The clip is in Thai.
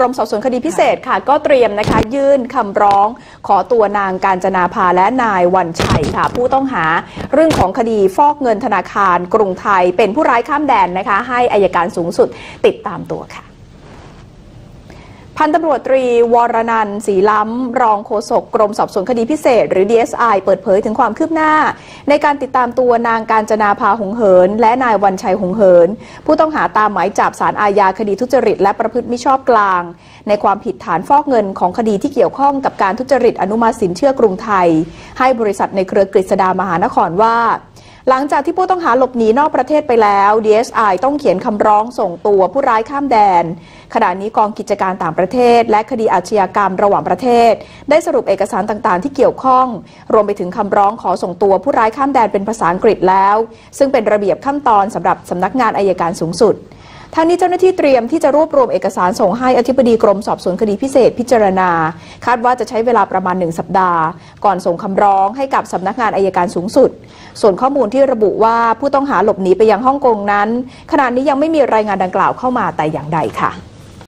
รมสอบสวนคดีพิเศษค่ะก็เตรียมนะคะยื่นคำร้องขอตัวนางกาญจนาภาและนายวันชัยค่ะผู้ต้องหาเรื่องของคดีฟอกเงินธนาคารกรุงไทยเป็นผู้ร้ายข้ามแดนนะคะให้อัยการสูงสุดติดตามตัวค่ะพันตำรวจตรีวรนันท์ศรีล้ำรองโฆษกกรมสอบสวนคดีพิเศษหรือ DSI เปิดเผยถึงความคืบหน้าในการติดตามตัวนางกาญจนาภาหงเหินและนายวันชัยหงเหินผู้ต้องหาตามหมายจับศาลอาญาคดีทุจริตและประพฤติมิชอบกลางในความผิดฐานฟอกเงินของคดีที่เกี่ยวข้องกับการทุจริตอนุมัติสินเชื่อกรุงไทยให้บริษัทในเครือกฤษดามหานครว่าหลังจากที่ผู้ต้องหาหลบหนีนอกประเทศไปแล้ว DSI ต้องเขียนคำร้องส่งตัวผู้ร้ายข้ามแดนขณะนี้กองกิจการต่างประเทศและคดีอาชญากรรมระหว่างประเทศได้สรุปเอกสารต่างๆที่เกี่ยวข้องรวมไปถึงคำร้องขอส่งตัวผู้ร้ายข้ามแดนเป็นภาษาอังกฤษแล้วซึ่งเป็นระเบียบขั้นตอนสำหรับสำนักงานอัยการสูงสุดทางนี้เจ้าหน้าที่เตรียมที่จะรวบรวมเอกสารส่งให้อธิบดีกรมสอบสวนคดีพิเศษพิจารณาคาดว่าจะใช้เวลาประมาณ1สัปดาห์ก่อนส่งคำร้องให้กับสำนักงานอัยการสูงสุดส่วนข้อมูลที่ระบุว่าผู้ต้องหาหลบหนีไปยังฮ่องกงนั้นขณะนี้ยังไม่มีรายงานดังกล่าวเข้ามาแต่อย่างใดค่ะ